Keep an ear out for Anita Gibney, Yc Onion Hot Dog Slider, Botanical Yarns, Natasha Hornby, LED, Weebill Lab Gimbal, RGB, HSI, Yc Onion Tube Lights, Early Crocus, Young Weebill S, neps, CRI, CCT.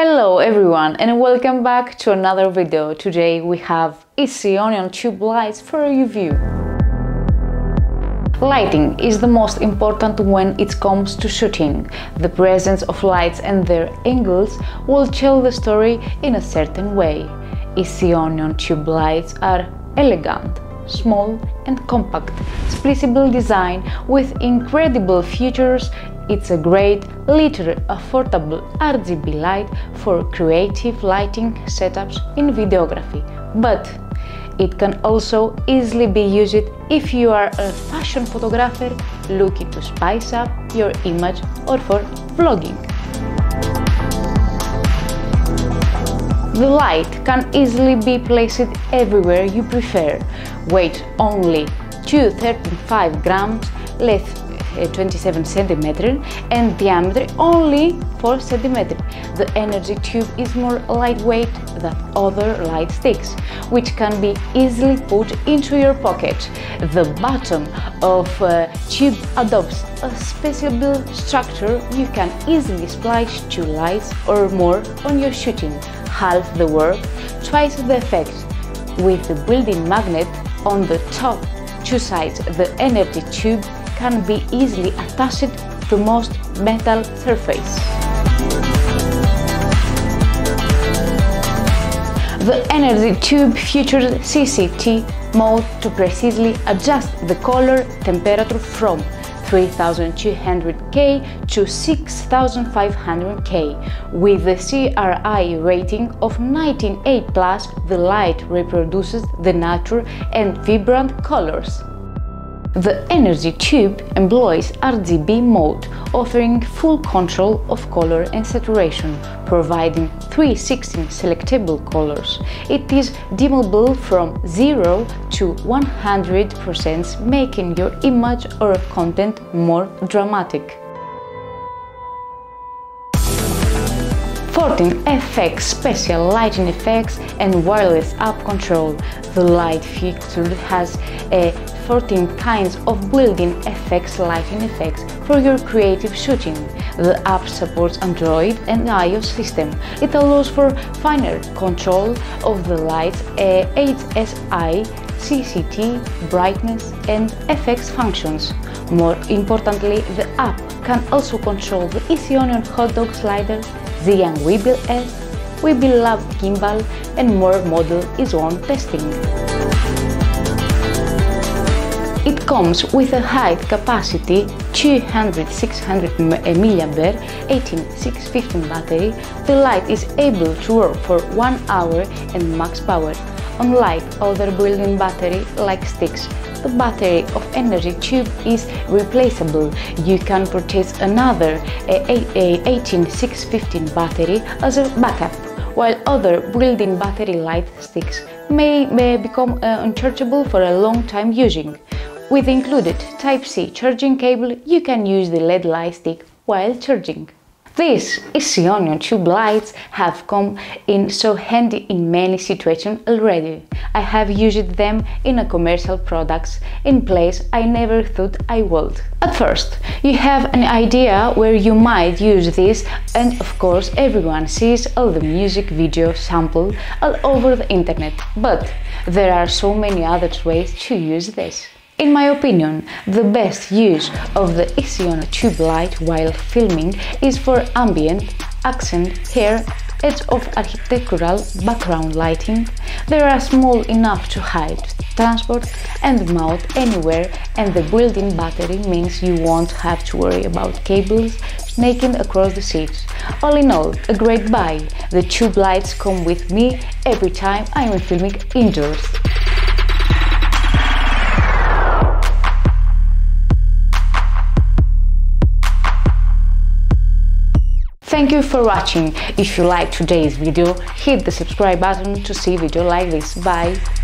Hello everyone and welcome back to another video. Today we have Yc Onion Tube Lights for a review. Lighting is the most important when it comes to shooting. The presence of lights and their angles will tell the story in a certain way. Yc Onion Tube Lights are elegant, small and compact, splitable design with incredible features. It's a great, little, affordable RGB light for creative lighting setups in videography, but it can also easily be used if you are a fashion photographer looking to spice up your image or for vlogging. The light can easily be placed everywhere you prefer. Weight only 235 grams, length 27 cm and diameter only 4 cm. The energy tube is more lightweight than other light sticks, which can be easily put into your pocket. The bottom of tube adopts a special structure. You can easily splice 2 lights or more on your shooting, half the work, twice the effect. With the built-in magnet on the top, 2 sides, the energy tube can be easily attached to most metal surface. The energy tube features CCT mode to precisely adjust the color temperature from 3200K to 6500K. With the CRI rating of 19A+, the light reproduces the natural and vibrant colors. The energy tube employs RGB mode, offering full control of color and saturation, providing 316 selectable colors. It is dimmable from 0 to 100%, making your image or content more dramatic. 14 FX special lighting effects and wireless app control. The light feature has 14 kinds of built-in effects lighting effects for your creative shooting. The app supports Android and iOS system. It allows for finer control of the lights, HSI, CCT, brightness and FX functions. More importantly, the app can also control the Yc Onion Hot Dog Slider, the Young Weebill S, Weebill Lab Gimbal and more model is on testing. It comes with a height capacity 200–600 mAh, 18615 battery. The light is able to work for 1 hour and max power. Unlike other built-in battery like sticks, the battery of energy tube is replaceable. You can purchase another 18615 battery as a backup, while other built-in battery light sticks may become unchargeable for a long time using. With included Type-C charging cable, you can use the LED light stick while charging. These Yc Onion Tube Lights have come in so handy in many situations already. I have used them in a commercial products in place I never thought I would. At first, you have an idea where you might use this, and of course everyone sees all the music video sample all over the internet, but there are so many other ways to use this. In my opinion, the best use of the Yc Onion Tube Light while filming is for ambient, accent, hair, edge of architectural background lighting. They are small enough to hide, transport and mount anywhere, and the built-in battery means you won't have to worry about cables snaking across the seats. All in all, a great buy. The tube lights come with me every time I am filming indoors. Thank you for watching. If you liked today's video, hit the subscribe button to see video like this. Bye!